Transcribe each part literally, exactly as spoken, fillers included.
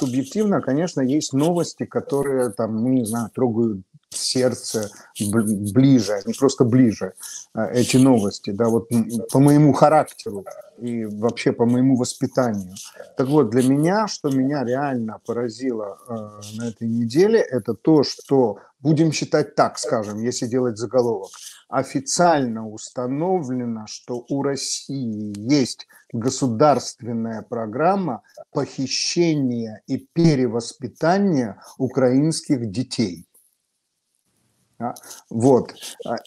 субъективно, конечно, есть новости, которые, там, ну, не знаю, трогают сердце ближе, не просто ближе, эти новости, да, вот по моему характеру и вообще по моему воспитанию. Так вот, для меня, что меня реально поразило э, на этой неделе, это то, что, будем считать так, скажем, если делать заголовок, официально установлено, что у России есть государственная программа похищения и перевоспитания украинских детей. Вот.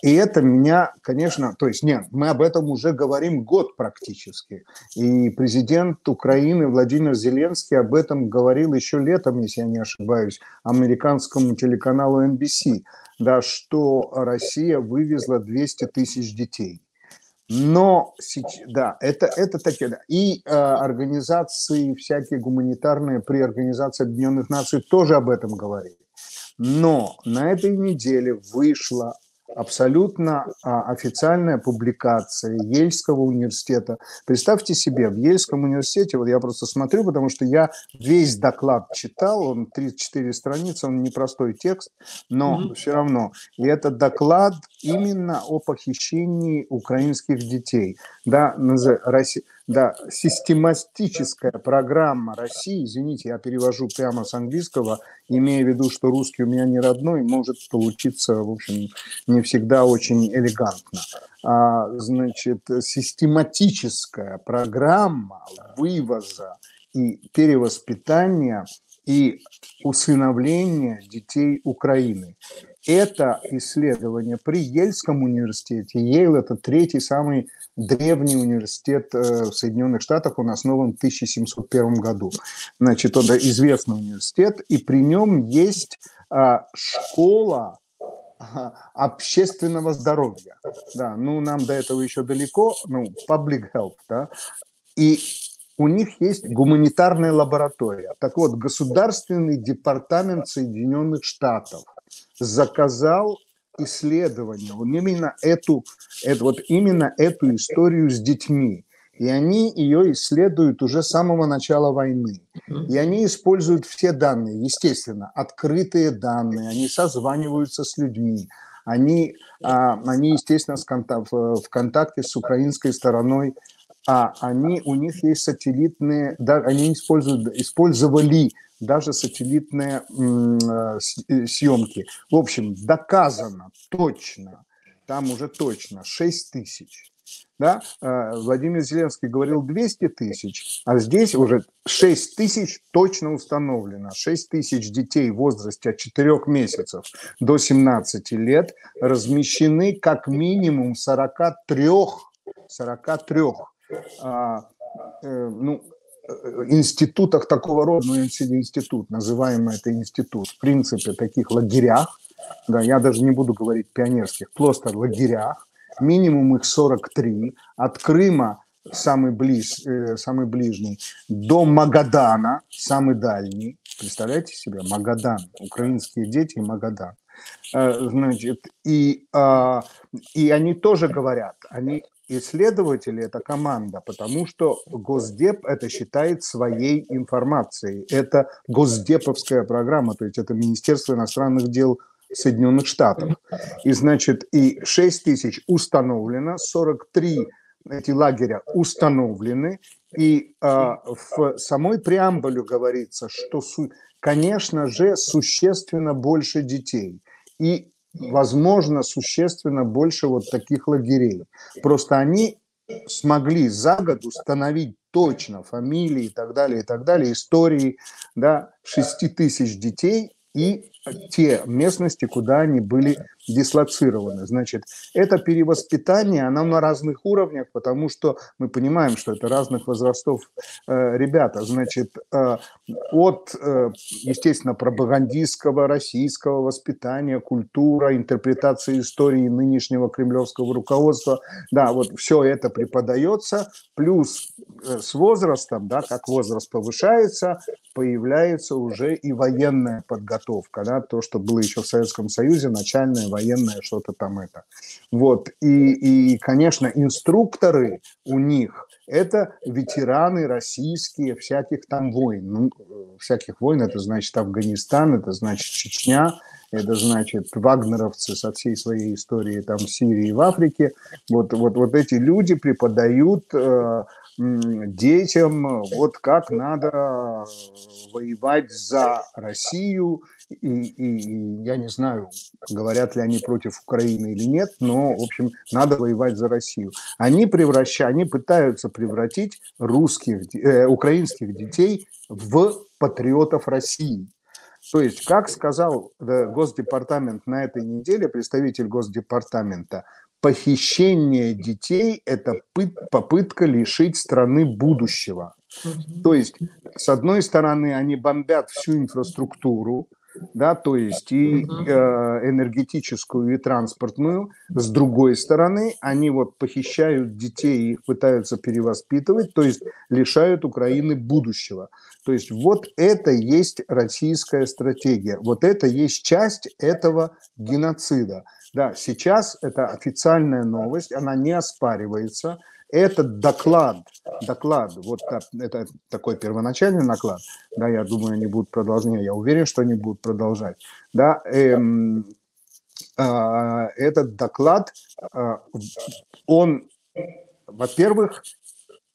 И это меня, конечно, то есть, нет, мы об этом уже говорим год практически. И президент Украины Владимир Зеленский об этом говорил еще летом, если я не ошибаюсь, американскому телеканалу эн би си, да, что Россия вывезла двести тысяч детей. Но, да, это, это такие, да. И э, организации всякие гуманитарные при Организации Объединенных Наций тоже об этом говорили. Но на этой неделе вышла абсолютно официальная публикация Йельского университета. Представьте себе, в Йельском университете, вот я просто смотрю, потому что я весь доклад читал, он тридцать четыре страницы, он непростой текст, но mm-hmm. все равно. И это доклад именно о похищении украинских детей. Да, Россия... Да, систематическая программа России, извините, я перевожу прямо с английского, имея в виду, что русский у меня не родной, может получиться, в общем, не всегда очень элегантно. А, значит, систематическая программа вывоза и перевоспитания и усыновления детей Украины. Это исследование при Йельском университете. Йейл – это третий самый древний университет в Соединенных Штатах, он основан в тысяча семьсот первом году. Значит, это известный университет, и при нем есть школа общественного здоровья. Да, ну, нам до этого еще далеко, ну, public health, да, и у них есть гуманитарная лаборатория. Так вот, Государственный департамент Соединенных Штатов заказал исследование, вот именно эту, эту, вот именно эту историю с детьми. И они ее исследуют уже с самого начала войны. И они используют все данные, естественно, открытые данные, они созваниваются с людьми. Они, они естественно, в контакте с украинской стороной. А они, у них есть сателлитные, да, они используют, использовали даже сателлитные м, съемки. В общем, доказано точно, там уже точно, шесть тысяч. Да? Владимир Зеленский говорил двести тысяч, а здесь уже шесть тысяч точно установлено. шесть тысяч детей в возрасте от четырёх месяцев до семнадцати лет размещены как минимум в сорока трёх А, э, ну, институтах такого рода, ну, институт, называемый это институт, в принципе, таких лагерях, да, я даже не буду говорить пионерских, просто лагерях, минимум их сорок три, от Крыма, самый, близ, э, самый ближний, до Магадана, самый дальний, представляете себе, Магадан, украинские дети и Магадан, э, значит, и, э, и они тоже говорят, они... Исследователи – это команда, потому что Госдеп это считает своей информацией. Это госдеповская программа, то есть это Министерство иностранных дел Соединенных Штатов. И, значит, и шесть тысяч установлено, сорок три эти лагеря установлены. И э, в самой преамбуле говорится, что, конечно же, существенно больше детей. И возможно, существенно больше вот таких лагерей. Просто они смогли за год установить точно фамилии и так далее, и так далее, истории, да, шести тысяч детей и те местности, куда они были дислоцированы. Значит, это перевоспитание, оно на разных уровнях, потому что мы понимаем, что это разных возрастов э, ребята. Значит, э, от, э, естественно, пропагандистского, российского воспитания, культура, интерпретации истории нынешнего кремлевского руководства, да, вот все это преподается, плюс э, с возрастом, да, как возраст повышается, появляется уже и военная подготовка, да, то, что было еще в Советском Союзе, начальная военное, что-то там это. Вот. И, и, конечно, инструкторы у них это ветераны российские всяких там войн. Ну, всяких войн, это значит Афганистан, это значит Чечня, это значит вагнеровцы со всей своей историей там в Сирии и в Африке. Вот, вот, вот эти люди преподают э, детям, вот как надо воевать за Россию. И, и я не знаю, говорят ли они против Украины или нет, но, в общем, надо воевать за Россию. Они превращают, они пытаются превратить русских, э, украинских детей в патриотов России. То есть, как сказал Госдепартамент на этой неделе, представитель Госдепартамента, похищение детей – это попытка лишить страны будущего. То есть, с одной стороны, они бомбят всю инфраструктуру, да, то есть и э, энергетическую, и транспортную. С другой стороны, они вот похищают детей и их пытаются перевоспитывать, то есть лишают Украины будущего. То есть вот это есть российская стратегия, вот это есть часть этого геноцида. Да, сейчас это официальная новость, она не оспаривается. Этот доклад, доклад, вот это такой первоначальный доклад, да, я думаю, они будут продолжать, я уверен, что они будут продолжать, да, эм, э, этот доклад, э, он, во-первых,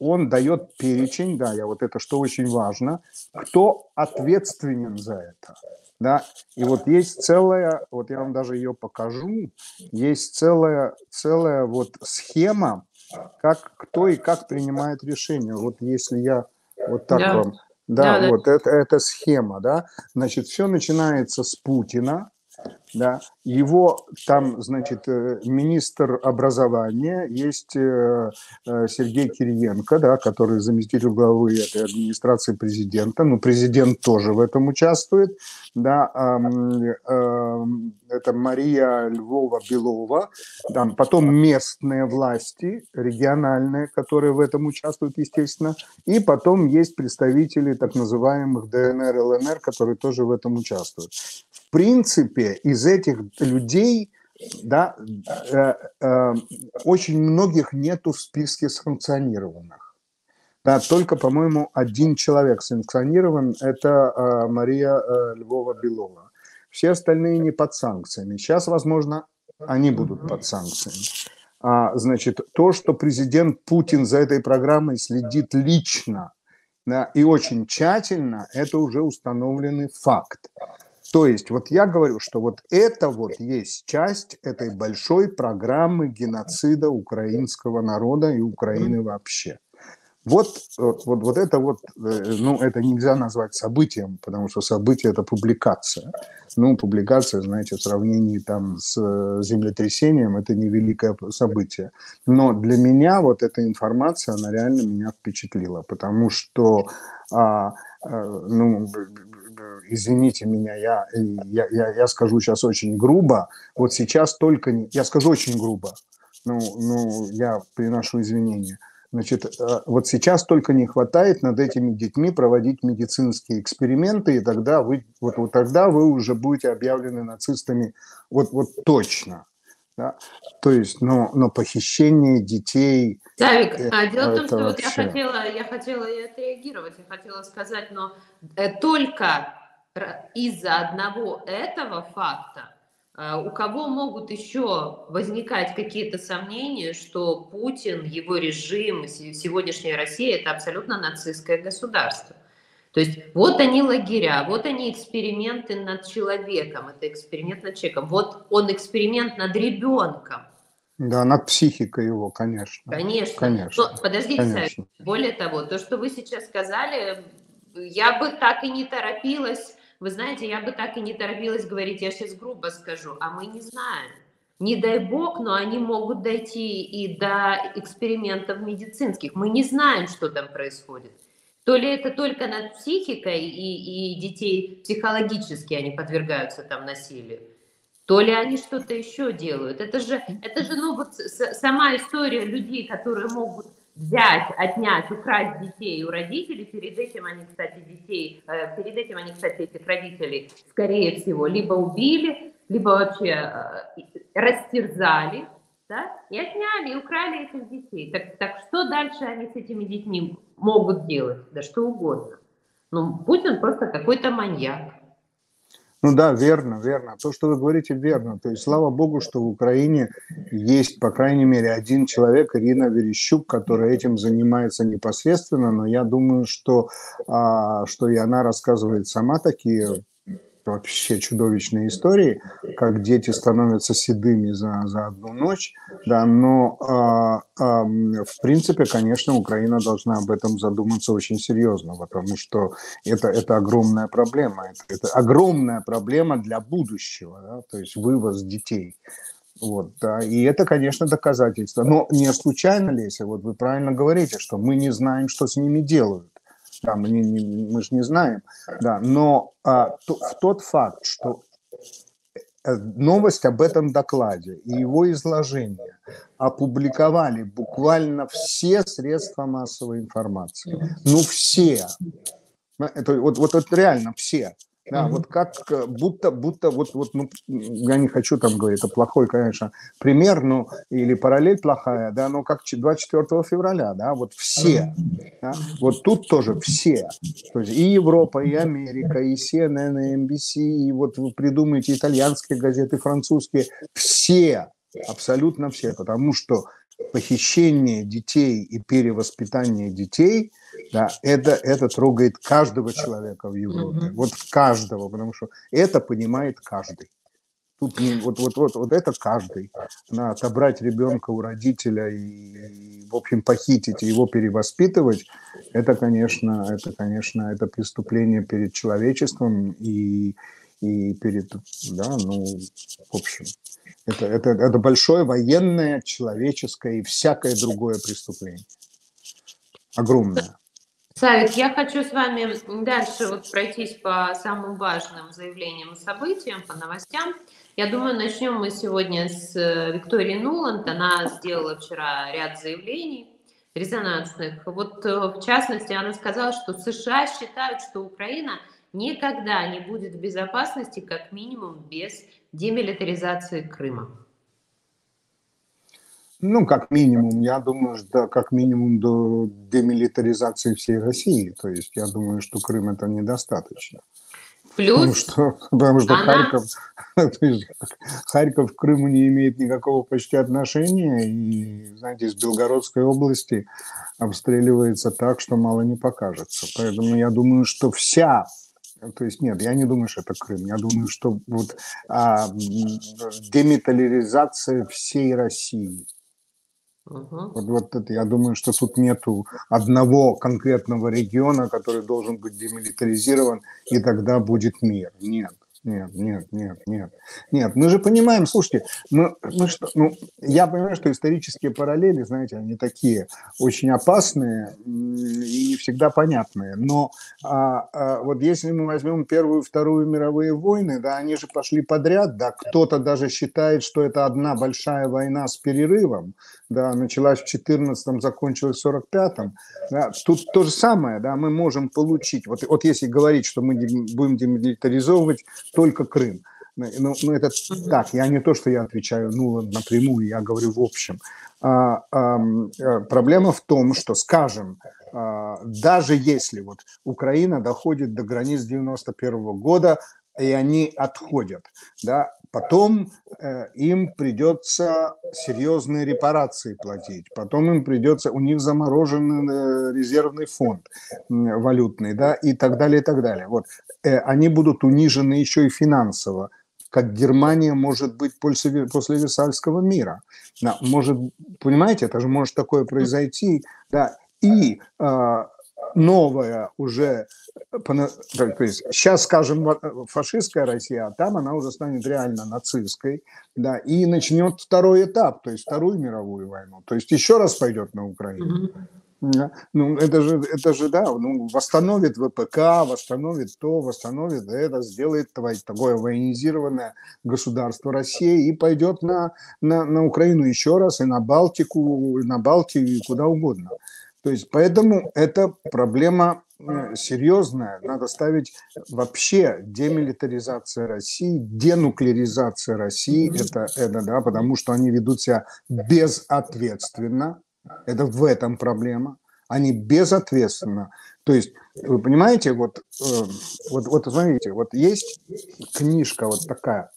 он дает перечень, да, я вот это, что очень важно, кто ответственен за это. Да, и вот есть целая, вот я вам даже ее покажу, есть целая, целая вот схема, как кто и как принимает решение. Вот если я вот так да. вам... Да, да вот да. Это, это схема, да. Значит, все начинается с Путина, да. Его там, значит, министр образования, есть Сергей Кириенко, да, который заместитель главы этой администрации президента. Ну, президент тоже в этом участвует, да. Это Мария Львова-Белова, там потом местные власти, региональные, которые в этом участвуют, естественно, и потом есть представители так называемых ДНР, ЛНР, которые тоже в этом участвуют. В принципе, из этих людей, да, э, э, очень многих нету в списке санкционированных. Да, только, по-моему, один человек санкционирован, это э, Мария э, Львова-Белова. Все остальные не под санкциями. Сейчас, возможно, они будут под санкциями. А, значит, то, что президент Путин за этой программой следит лично, да, и очень тщательно, это уже установленный факт. То есть, вот я говорю, что вот это вот есть часть этой большой программы геноцида украинского народа и Украины вообще. Вот, вот, вот это вот, ну, это нельзя назвать событием, потому что событие – это публикация. Ну, публикация, знаете, в сравнении там с землетрясением – это невеликое событие. Но для меня вот эта информация, она реально меня впечатлила, потому что, а, а, ну, извините меня, я, я, я, я скажу сейчас очень грубо, вот сейчас только, не, я скажу очень грубо, ну, ну, я приношу извинения. Значит, вот сейчас только не хватает над этими детьми проводить медицинские эксперименты, и тогда вы, вот, вот тогда вы уже будете объявлены нацистами, вот, вот точно. Да? То есть, но, но похищение детей... Савик, а дело в том, что вообще... вот я хотела, я хотела и отреагировать, я хотела сказать, но только из-за одного этого факта у кого могут еще возникать какие-то сомнения, что Путин, его режим, сегодняшняя Россия – это абсолютно нацистское государство. То есть вот они лагеря, вот они эксперименты над человеком, это эксперимент над человеком, вот он эксперимент над ребенком. Да, над психикой его, конечно. Конечно. Конечно. Но, подождите, конечно. Савик, более того, то, что вы сейчас сказали, я бы так и не торопилась. Вы знаете, я бы так и не торопилась говорить, я сейчас грубо скажу, а мы не знаем. Не дай бог, но они могут дойти и до экспериментов медицинских. Мы не знаем, что там происходит. То ли это только над психикой и, и детей психологически они подвергаются там насилию, то ли они что-то еще делают. Это же, это же ну, вот сама история людей, которые могут... взять, отнять, украсть детей у родителей, перед этим они, кстати, детей, перед этим они, кстати, этих родителей, скорее всего, либо убили, либо вообще растерзали, да, и отняли, и украли этих детей. Так, так что дальше они с этими детьми могут делать? Да что угодно. Ну, Путин просто какой-то маньяк. Ну да, верно, верно. То, что вы говорите, верно. То есть, слава богу, что в Украине есть, по крайней мере, один человек, Ирина Верещук, которая этим занимается непосредственно, но я думаю, что, а, что и она рассказывает сама такие вообще чудовищные истории, как дети становятся седыми за, за одну ночь, да, но а, а, в принципе, конечно, Украина должна об этом задуматься очень серьезно, потому что это, это огромная проблема, это, это огромная проблема для будущего, да, то есть вывоз детей. Вот, да, и это, конечно, доказательство. Но не случайно, Леся, вот вы правильно говорите, что мы не знаем, что с ними делают. Да, мы, не, мы же не знаем, да, но а, то, тот факт, что новость об этом докладе и его изложение опубликовали буквально все средства массовой информации, ну все, это, вот, вот, вот реально все. Да, mm-hmm. вот как, будто, будто, вот, вот, ну, я не хочу там говорить, это плохой, конечно, пример, ну, или параллель плохая, да, но как двадцать четвёртого февраля, да, вот все, да, вот тут тоже все, то есть и Европа, и Америка, и си эн эн, и эм би си, и вот вы придумаете итальянские газеты, французские, все, абсолютно все, потому что похищение детей и перевоспитание детей, да, это, это трогает каждого человека в Европе. Mm-hmm. Вот каждого, потому что это понимает каждый. Тут не, вот, вот, вот, вот это каждый. На, отобрать ребенка у родителя и, в общем, похитить и его перевоспитывать, это, конечно, это, конечно, это преступление перед человечеством и, и перед, да, ну, в общем... Это, это, это большое военное, человеческое и всякое другое преступление. Огромное. Савик, я хочу с вами дальше вот пройтись по самым важным заявлениям и событиям, по новостям. Я думаю, начнем мы сегодня с Виктории Нуланд. Она сделала вчера ряд заявлений резонансных. Вот в частности, она сказала, что США считают, что Украина никогда не будет в безопасности, как минимум, без демилитаризации Крыма. Ну, как минимум, я думаю, что как минимум до демилитаризации всей России. То есть я думаю, что Крым это недостаточно. Плюс потому что, потому что она... Харьков, то есть, Харьков к Крыму не имеет никакого почти отношения. И, знаете, из Белгородской области обстреливается так, что мало не покажется. Поэтому я думаю, что вся... То есть нет, я не думаю, что это Крым. Я думаю, что вот а, демилитаризация всей России. Uh-huh. Вот, вот это, я думаю, что тут нету одного конкретного региона, который должен быть демилитаризирован, и тогда будет мир. Нет, нет, нет, нет, нет. Нет, мы же понимаем, слушайте, мы, мы что, ну, я понимаю, что исторические параллели, знаете, они такие очень опасные и не всегда понятные, но а, а, вот если мы возьмем Первую и Вторую мировые войны, да, они же пошли подряд, да, кто-то даже считает, что это одна большая война с перерывом, да, началась в четырнадцатом, закончилась в сорок пятом, да, тут то же самое, да, мы можем получить, вот, вот если говорить, что мы будем демилитаризовывать только Крым. Ну, ну, это так, я не то, что я отвечаю ну, напрямую, я говорю в общем. А, а, проблема в том, что, скажем, а, даже если вот Украина доходит до границ девяносто первого года, и они отходят, да, потом э, им придется серьезные репарации платить, потом им придется, у них заморожен э, резервный фонд э, валютный, да, и так далее, и так далее. Вот. Э, они будут унижены еще и финансово, как Германия может быть после, после Версальского мира. Да, может, понимаете, это же может такое произойти, да, и... Э, новая уже, то есть сейчас, скажем, фашистская Россия, а там она уже станет реально нацистской, да, и начнет второй этап, то есть Вторую мировую войну, то есть еще раз пойдет на Украину. Mm-hmm. Ну, это же, это же, да, ну, восстановит вэ пэ ка, восстановит то, восстановит это, сделает такое военизированное государство России и пойдет на, на, на Украину еще раз, и на Балтику, и на Балтию, и куда угодно. То есть, поэтому это проблема серьезная, надо ставить вообще демилитаризация России, денуклеаризация России, это, это да, потому что они ведут себя безответственно, это в этом проблема, они безответственно. То есть, вы понимаете, вот, вот, вот смотрите, вот есть книжка вот такая,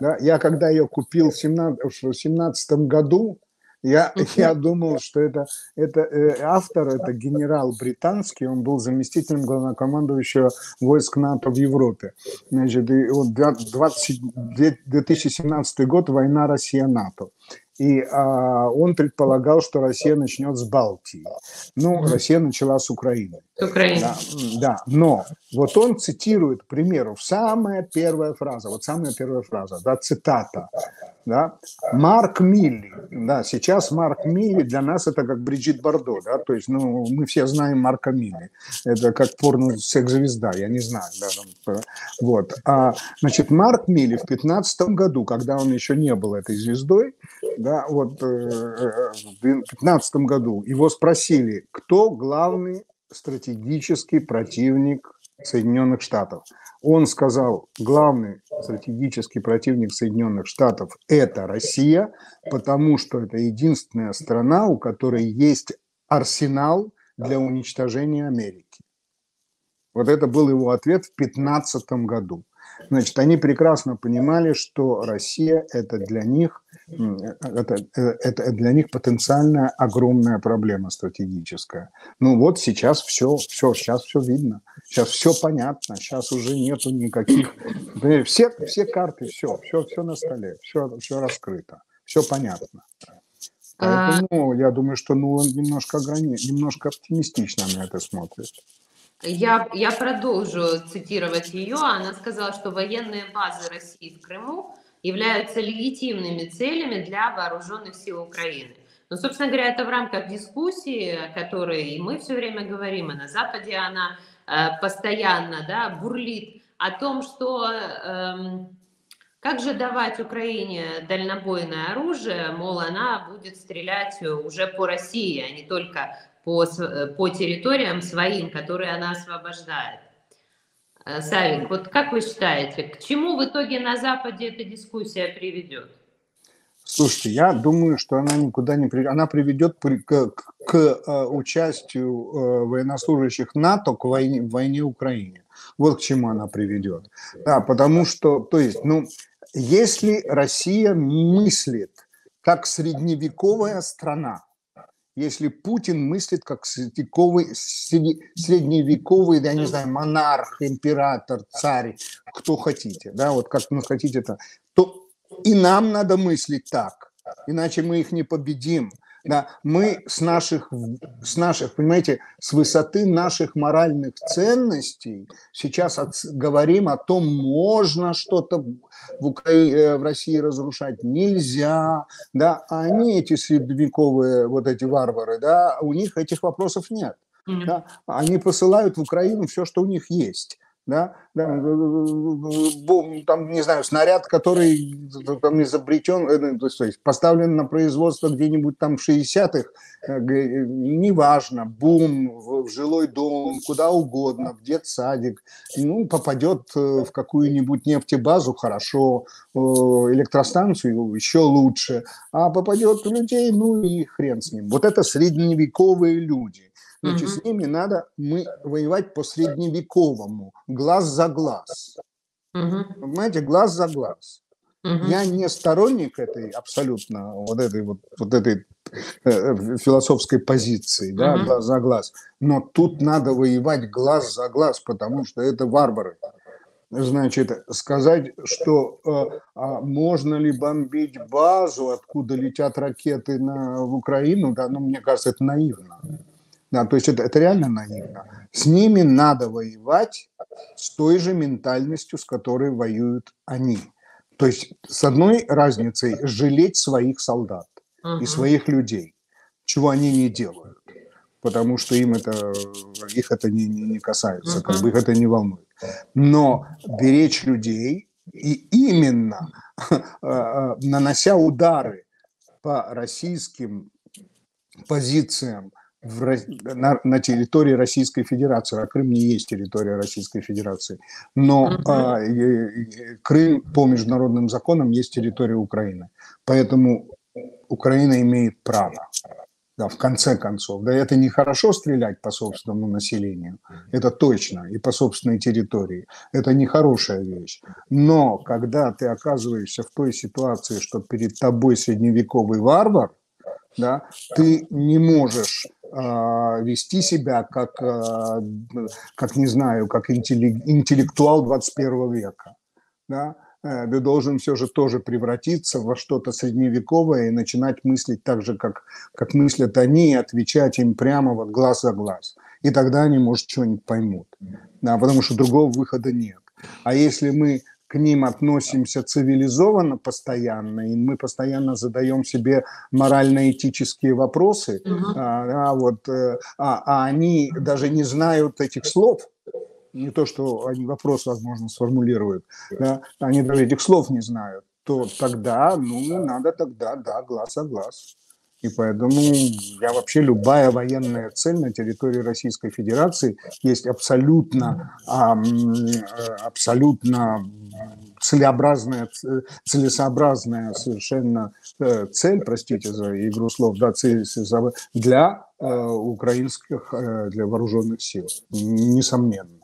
да? Я когда ее купил в семнадцатом году, Я, я думал, что это, это э, автор, это генерал британский, он был заместителем главнокомандующего войск НАТО в Европе. Значит, и вот двадцать семнадцатый год, война Россия-НАТО. И а, он предполагал, что Россия начнет с Балтии. Ну, Россия начала с Украины. С Украины. Да, да, но вот он цитирует, к примеру, самая первая фраза, вот самая первая фраза, да, цитата, да, Марк Милли, да, сейчас Марк Милли для нас это как Бриджит Бардо, да, то есть, ну, мы все знаем Марка Милли, это как порно-секс-звезда, я не знаю, да, там, вот, а, значит, Марк Милли в пятнадцатом году, когда он еще не был этой звездой, да, вот, в две тысячи пятнадцатом году его спросили, кто главный стратегический противник Соединенных Штатов. Он сказал, главный стратегический противник Соединенных Штатов – это Россия, потому что это единственная страна, у которой есть арсенал для уничтожения Америки. Вот это был его ответ в две тысячи пятнадцатом году. Значит, они прекрасно понимали, что Россия – это для них, это, это для них потенциально огромная проблема стратегическая. Ну вот сейчас все, все, сейчас все видно, сейчас все понятно, сейчас уже нету никаких… Все, все карты, все, все, все на столе, все, все раскрыто, все понятно. Поэтому я думаю, что Нуланд немножко, ограни... немножко оптимистично на это смотрит. Я, я продолжу цитировать ее. Она сказала, что военные базы России в Крыму являются легитимными целями для вооруженных сил Украины. Но, собственно говоря, это в рамках дискуссии, о которой и мы все время говорим, и на Западе она э, постоянно да, бурлит, о том, что э, как же давать Украине дальнобойное оружие, мол, она будет стрелять уже по России, а не только по, по территориям своим, которые она освобождает. Савик, вот как вы считаете, к чему в итоге на Западе эта дискуссия приведет? Слушайте, я думаю, что она никуда не приведет. Она приведет к, к участию военнослужащих НАТО к войне, войне Украины. Вот к чему она приведет. Да, потому что, то есть, ну, если Россия мыслит как средневековая страна, если Путин мыслит как средневековый, средневековый, я не знаю, монарх, император, царь, кто хотите, да, вот как ну, хотите, то, то и нам надо мыслить так, иначе мы их не победим. Да, мы с наших, с наших, понимаете, с высоты наших моральных ценностей сейчас от, говорим о том, можно что-то в, Укра... в России разрушать, нельзя, да, а они, эти средневековые вот эти варвары, да, у них этих вопросов нет, mm-hmm. да, они посылают в Украину все, что у них есть. Да, да, там, не знаю, снаряд, который там изобретен, то есть поставлен на производство где-нибудь там в шестидесятых, неважно, бум, в жилой дом, куда угодно, в детсадик, ну, попадет в какую-нибудь нефтебазу, хорошо, электростанцию еще лучше, а попадет в людей, ну и хрен с ним. Вот это средневековые люди. Значит, mm-hmm. с ними надо мы воевать по-средневековому, глаз за глаз. Mm-hmm. Понимаете, глаз за глаз. Mm-hmm. Я не сторонник этой абсолютно вот этой вот, вот этой э, философской позиции, да, mm-hmm. глаз за глаз. Но тут надо воевать глаз за глаз, потому что это варвары. Значит, сказать, что э, а можно ли бомбить базу, откуда летят ракеты на, в Украину, да, ну, мне кажется, это наивно. Да, то есть это, это реально наивно. С ними надо воевать с той же ментальностью, с которой воюют они. То есть с одной разницей жалеть своих солдат uh-huh. и своих людей, чего они не делают, потому что им это, их это не, не касается, uh-huh. как бы их это не волнует. Но беречь людей и именно нанося удары по российским позициям, в, на, на территории Российской Федерации, а Крым не есть территория Российской Федерации, но mm-hmm. а, и, и, Крым по международным законам есть территория Украины, поэтому Украина имеет право, да, в конце концов. Да, это нехорошо стрелять по собственному населению, это точно, и по собственной территории, это нехорошая вещь, но когда ты оказываешься в той ситуации, что перед тобой средневековый варвар, да, ты не можешь вести себя как, как не знаю, как интеллектуал двадцать первого века. Да? Ты должен все же тоже превратиться во что-то средневековое и начинать мыслить так же, как, как мыслят они, и отвечать им прямо вот глаз за глаз. И тогда они, может, что-нибудь поймут, да? Потому что другого выхода нет. А если мы к ним относимся цивилизованно постоянно, и мы постоянно задаем себе морально-этические вопросы, uh-huh. а, а, вот, а, а они даже не знают этих слов, не то, что они вопрос, возможно, сформулируют, да, они даже этих слов не знают, то тогда, ну, надо тогда, да, глаз о глаз. И поэтому я вообще любая военная цель на территории Российской Федерации есть абсолютно, абсолютно целеобразная, целесообразная совершенно цель, простите за игру слов, да, для украинских, для вооруженных сил, несомненно.